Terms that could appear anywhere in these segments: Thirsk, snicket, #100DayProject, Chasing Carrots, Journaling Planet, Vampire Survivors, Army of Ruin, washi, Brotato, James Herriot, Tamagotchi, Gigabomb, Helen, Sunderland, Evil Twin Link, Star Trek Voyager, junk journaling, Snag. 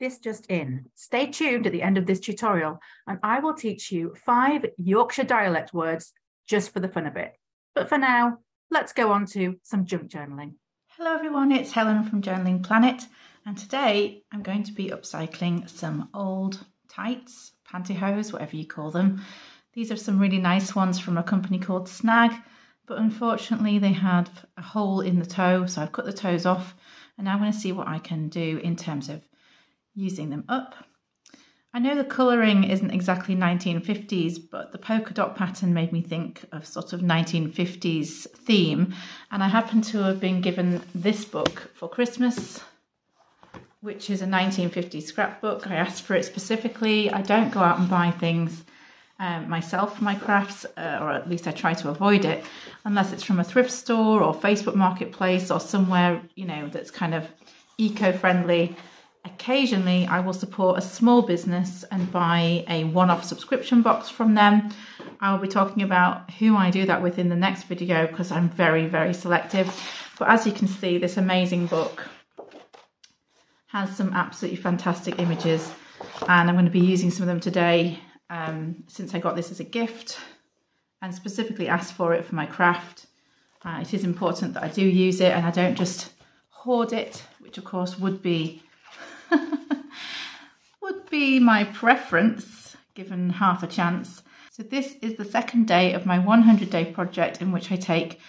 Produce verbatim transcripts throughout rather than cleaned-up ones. This just in. Stay tuned at the end of this tutorial and I will teach you five Yorkshire dialect words just for the fun of it. But for now, let's go on to some junk journaling. Hello everyone, it's Helen from Journaling Planet, and today I'm going to be upcycling some old tights, pantyhose, whatever you call them. These are some really nice ones from a company called Snag, but unfortunately they had a hole in the toe, so I've cut the toes off and now I'm going to see what I can do in terms of using them up. I know the colouring isn't exactly nineteen fifties, but the polka dot pattern made me think of sort of nineteen fifties theme, and I happen to have been given this book for Christmas, which is a nineteen fifties scrapbook. I asked for it specifically. I don't go out and buy things um, myself for my crafts, uh, or at least I try to avoid it, unless it's from a thrift store or Facebook Marketplace or somewhere, you know, that's kind of eco-friendly. Occasionally, I will support a small business and buy a one-off subscription box from them. I'll be talking about who I do that with in the next video because I'm very, very selective. But as you can see, this amazing book has some absolutely fantastic images, and I'm going to be using some of them today um, since I got this as a gift and specifically asked for it for my craft. Uh, it is important that I do use it and I don't just hoard it, which of course would be would be my preference given half a chance. So this is the second day of my one hundred day project, in which I take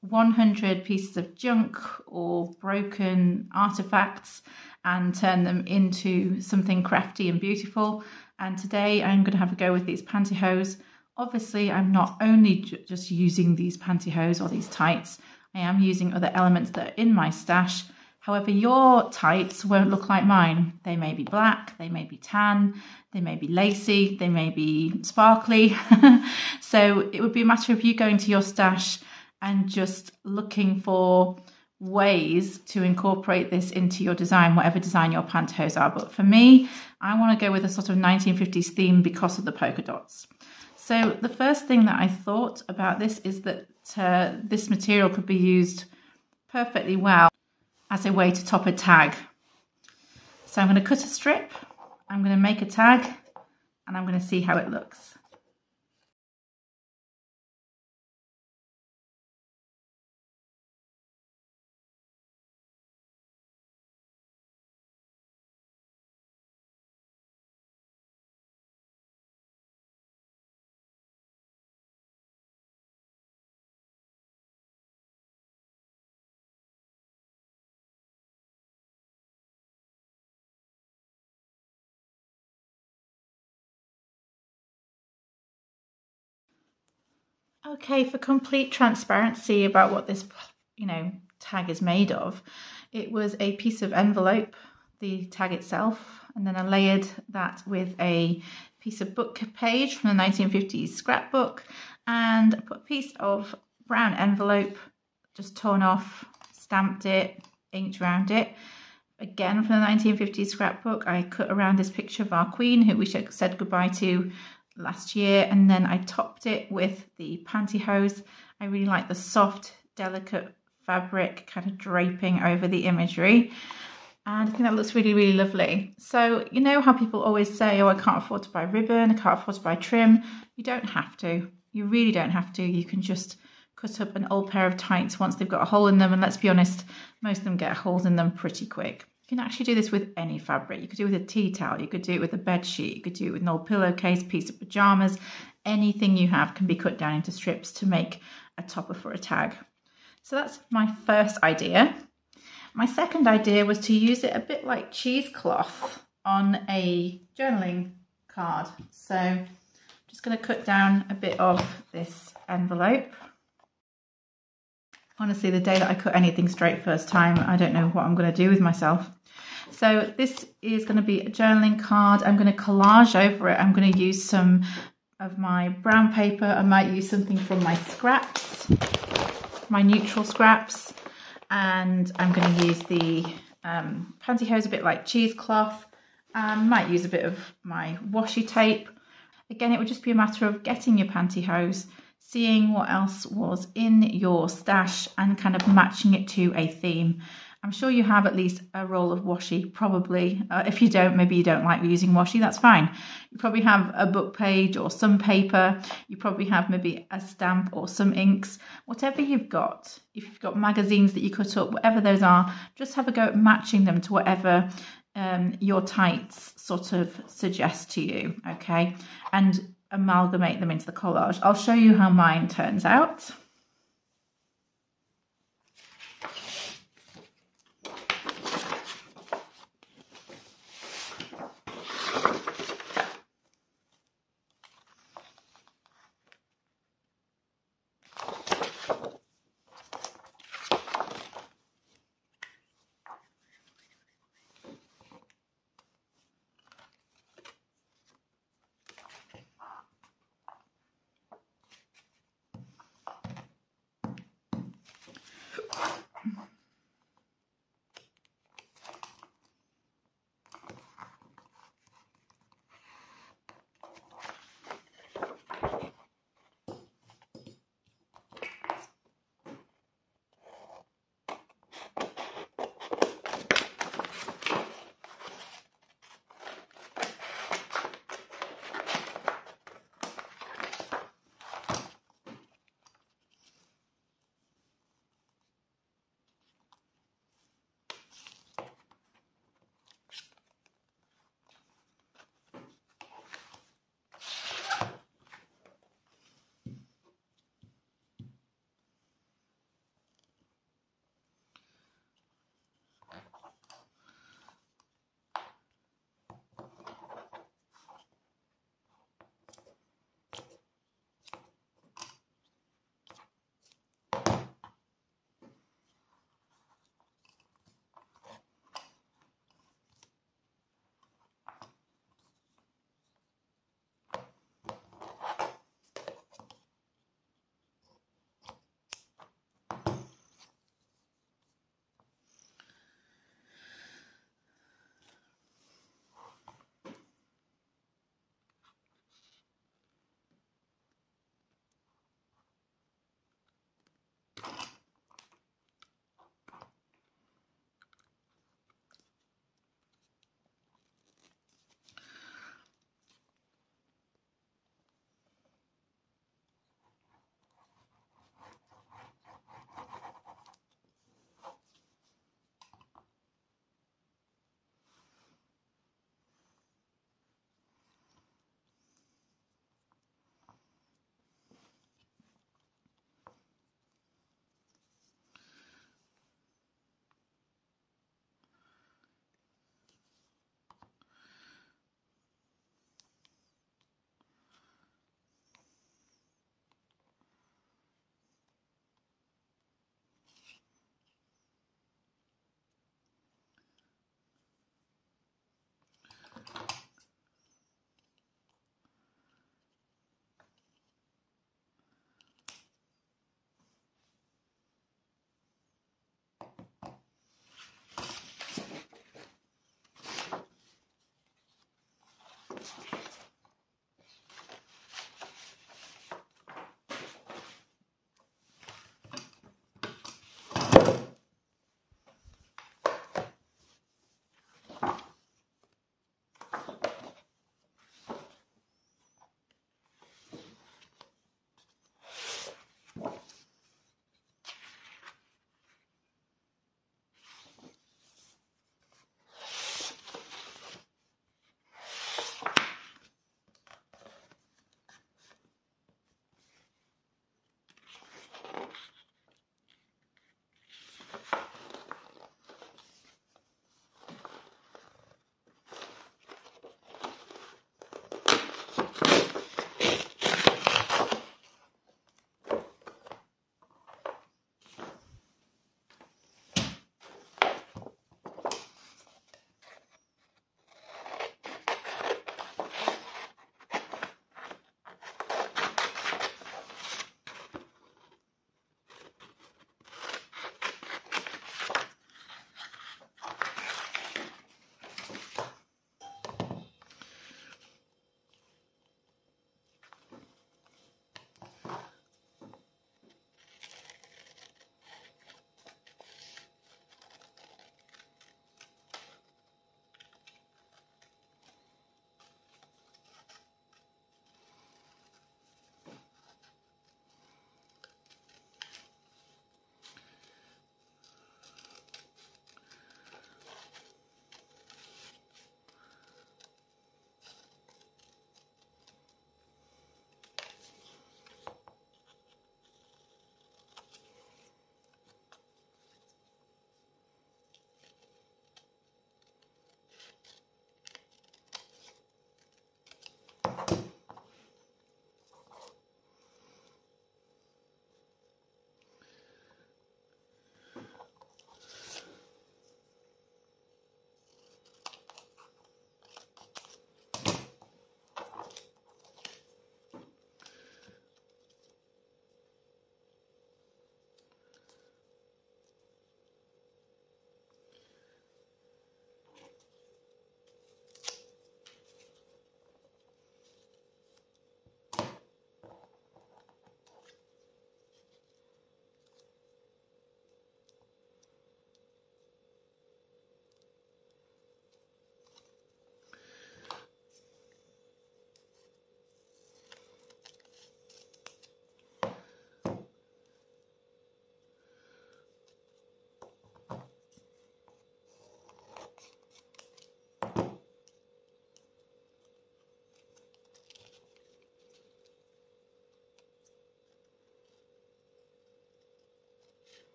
one hundred pieces of junk or broken artifacts and turn them into something crafty and beautiful. And today I'm going to have a go with these pantyhose. Obviously I'm not only ju- just using these pantyhose or these tights, I am using other elements that are in my stash. However, your tights won't look like mine. They may be black, they may be tan, they may be lacy, they may be sparkly. So it would be a matter of you going to your stash and just looking for ways to incorporate this into your design, whatever design your pantyhose are. But for me, I want to go with a sort of nineteen fifties theme because of the polka dots. So the first thing that I thought about this is that uh, this material could be used perfectly well as a way to top a tag. So I'm going to cut a strip, I'm going to make a tag, and I'm going to see how it looks. Okay, for complete transparency about what this, you know, tag is made of, it was a piece of envelope, the tag itself, and then I layered that with a piece of book page from the nineteen fifties scrapbook, and I put a piece of brown envelope, just torn off, stamped it, inked around it. Again, from the nineteen fifties scrapbook, I cut around this picture of our Queen, who we said goodbye to last year, and then I topped it with the pantyhose. I really like the soft, delicate fabric kind of draping over the imagery, and I think that looks really, really lovely. So you know how people always say, oh, I can't afford to buy ribbon, I can't afford to buy trim. You don't have to. You really don't have to. You can just cut up an old pair of tights once they've got a hole in them, and let's be honest, most of them get holes in them pretty quick. You can actually do this with any fabric. You could do it with a tea towel, you could do it with a bed sheet, you could do it with an old pillowcase, piece of pajamas. Anything you have can be cut down into strips to make a topper for a tag. So that's my first idea. My second idea was to use it a bit like cheesecloth on a journaling card. So I'm just going to cut down a bit of this envelope. Honestly, the day that I cut anything straight first time, I don't know what I'm going to do with myself. So this is going to be a journaling card. I'm going to collage over it. I'm going to use some of my brown paper. I might use something from my scraps, my neutral scraps. And I'm going to use the um, pantyhose a bit like cheesecloth. I might use a bit of my washi tape. Again, it would just be a matter of getting your pantyhose, seeing what else was in your stash and kind of matching it to a theme. I'm sure you have at least a roll of washi, probably. Uh, if you don't, maybe you don't like using washi, that's fine. You probably have a book page or some paper. You probably have maybe a stamp or some inks. Whatever you've got, if you've got magazines that you cut up, whatever those are, just have a go at matching them to whatever um, your tights sort of suggest to you, okay? And amalgamate them into the collage. I'll show you how mine turns out.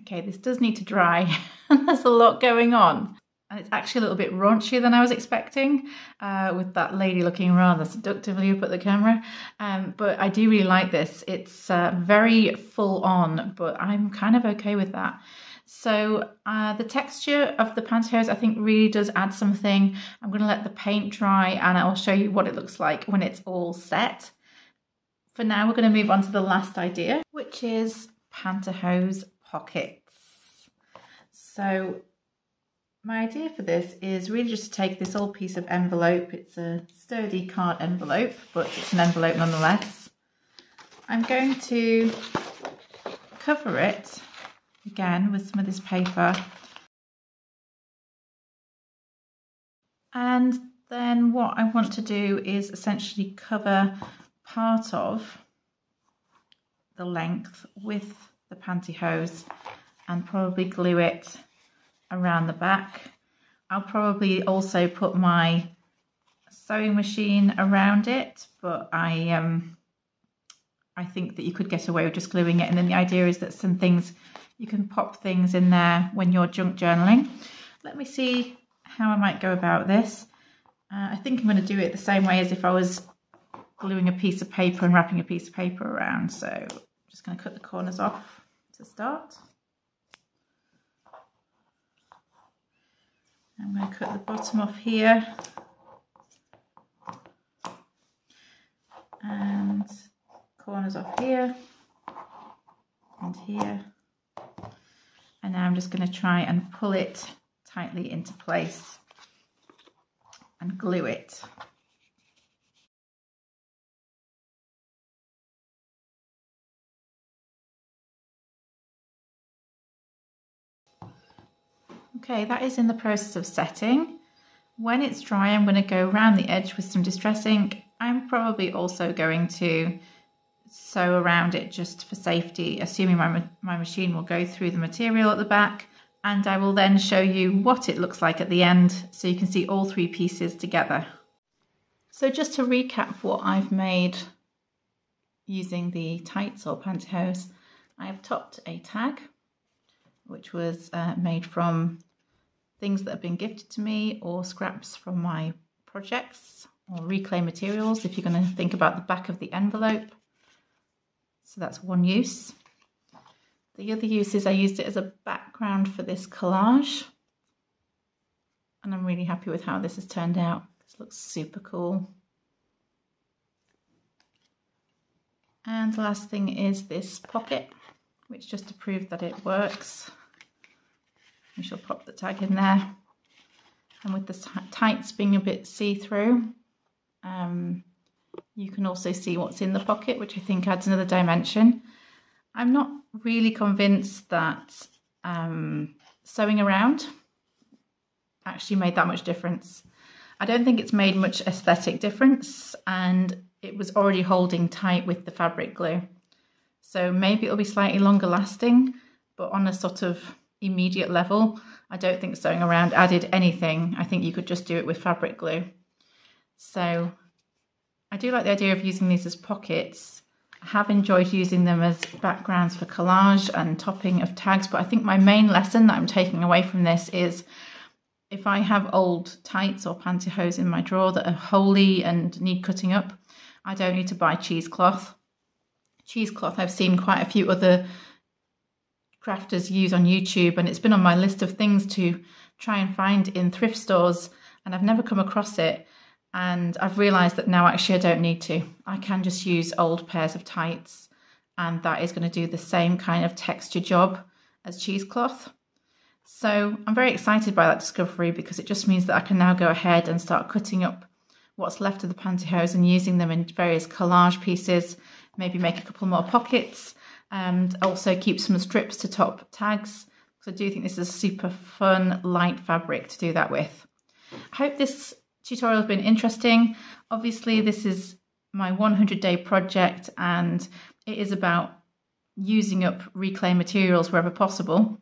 Okay, this does need to dry and there's a lot going on. And it's actually a little bit raunchier than I was expecting, uh, with that lady looking rather seductively up at the camera. Um, but I do really like this. It's uh, very full on, but I'm kind of okay with that. So uh, the texture of the pantyhose, I think, really does add something. I'm going to let the paint dry and I'll show you what it looks like when it's all set. For now, we're going to move on to the last idea, which is pantyhose pockets. So my idea for this is really just to take this old piece of envelope. It's a sturdy card envelope, but it's an envelope nonetheless. I'm going to cover it again with some of this paper, and then what I want to do is essentially cover part of the length with the pantyhose and probably glue it around the back. I'll probably also put my sewing machine around it, but I um I think that you could get away with just gluing it, and then the idea is that some things you can pop things in there when you're junk journaling. Let me see how I might go about this. Uh, I think I'm going to do it the same way as if I was gluing a piece of paper and wrapping a piece of paper around. So I'm just going to cut the corners off to start. I'm going to cut the bottom off here. And corners off here and here. And now I'm just going to try and pull it tightly into place and glue it. Okay, that is in the process of setting. When it's dry, I'm going to go around the edge with some distress ink. I'm probably also going to sew around it just for safety, assuming my, my machine will go through the material at the back, and I will then show you what it looks like at the end so you can see all three pieces together. So just to recap what I've made using the tights or pantyhose, I've topped a tag which was uh, made from things that have been gifted to me or scraps from my projects or reclaimed materials if you're going to think about the back of the envelope. So that's one use. The other use is I used it as a background for this collage. And I'm really happy with how this has turned out. This looks super cool. And the last thing is this pocket, which just to prove that it works, we shall pop the tag in there. And with the tights being a bit see-through, um, you can also see what's in the pocket, which I think adds another dimension. I'm not really convinced that um, sewing around actually made that much difference. I don't think it's made much aesthetic difference, and it was already holding tight with the fabric glue. So maybe it'll be slightly longer lasting, but on a sort of immediate level, I don't think sewing around added anything. I think you could just do it with fabric glue. So I do like the idea of using these as pockets. I have enjoyed using them as backgrounds for collage and topping of tags, but I think my main lesson that I'm taking away from this is if I have old tights or pantyhose in my drawer that are holey and need cutting up, I don't need to buy cheesecloth. Cheesecloth I've seen quite a few other crafters use on YouTube, and it's been on my list of things to try and find in thrift stores, and I've never come across it. And I've realised that now actually I don't need to. I can just use old pairs of tights, and that is going to do the same kind of texture job as cheesecloth. So I'm very excited by that discovery because it just means that I can now go ahead and start cutting up what's left of the pantyhose and using them in various collage pieces, maybe make a couple more pockets and also keep some strips to top tags. So I do think this is a super fun, light fabric to do that with. I hope this tutorial has been interesting. Obviously, this is my one hundred day project, and it is about using up reclaimed materials wherever possible,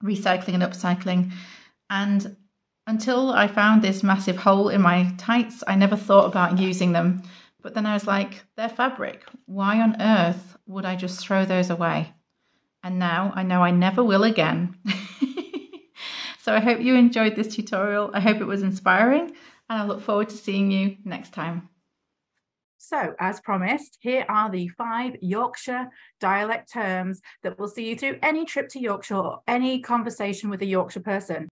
recycling and upcycling. And until I found this massive hole in my tights, I never thought about using them. But then I was like, they're fabric. Why on earth would I just throw those away? And now I know I never will again. So I hope you enjoyed this tutorial. I hope it was inspiring, and I look forward to seeing you next time. So, as promised, here are the five Yorkshire dialect terms that will see you through any trip to Yorkshire or any conversation with a Yorkshire person.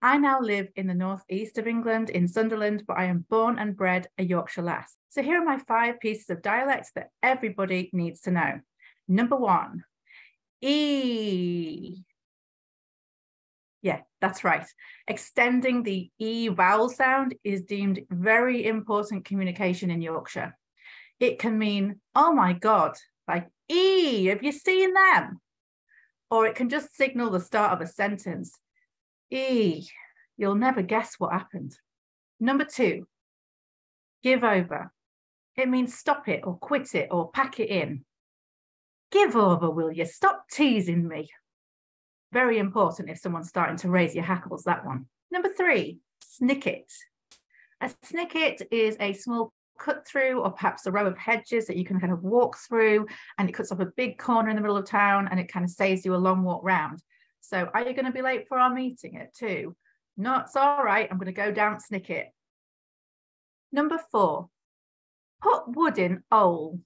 I now live in the northeast of England in Sunderland, but I am born and bred a Yorkshire lass. So here are my five pieces of dialect that everybody needs to know. Number one, E. Yeah, that's right. Extending the E vowel sound is deemed very important communication in Yorkshire. It can mean, oh my God, like, E, have you seen them? Or it can just signal the start of a sentence. E, you'll never guess what happened. Number two, give over. It means stop it or quit it or pack it in. Give over, will you? Stop teasing me. Very important if someone's starting to raise your hackles, that one. Number three, snicket. A snicket is a small cut through or perhaps a row of hedges that you can kind of walk through, and it cuts off a big corner in the middle of town and it kind of saves you a long walk round. So, are you going to be late for our meeting at two? No, it's all right. I'm going to go down snicket. Number four, put wood in ole,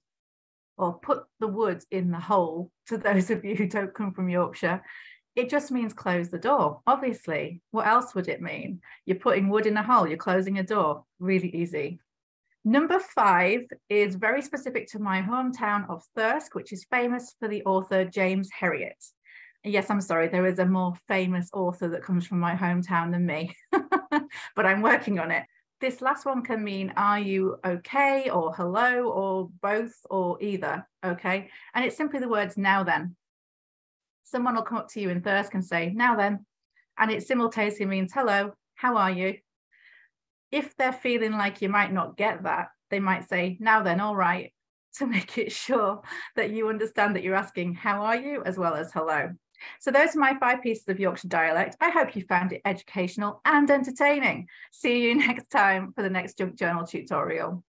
or put the wood in the hole, to those of you who don't come from Yorkshire. It just means close the door, obviously. What else would it mean? You're putting wood in a hole, you're closing a door. Really easy. Number five is very specific to my hometown of Thirsk, which is famous for the author James Herriot. Yes, I'm sorry, there is a more famous author that comes from my hometown than me, but I'm working on it. This last one can mean, are you okay, or hello, or both, or either, okay? And it's simply the words now then. Someone will come up to you in Thirsk and say, now then, and it simultaneously means, hello, how are you? If they're feeling like you might not get that, they might say, now then, all right, to make it sure that you understand that you're asking, how are you, as well as hello. So those are my five pieces of Yorkshire dialect. I hope you found it educational and entertaining. See you next time for the next Junk Journal tutorial.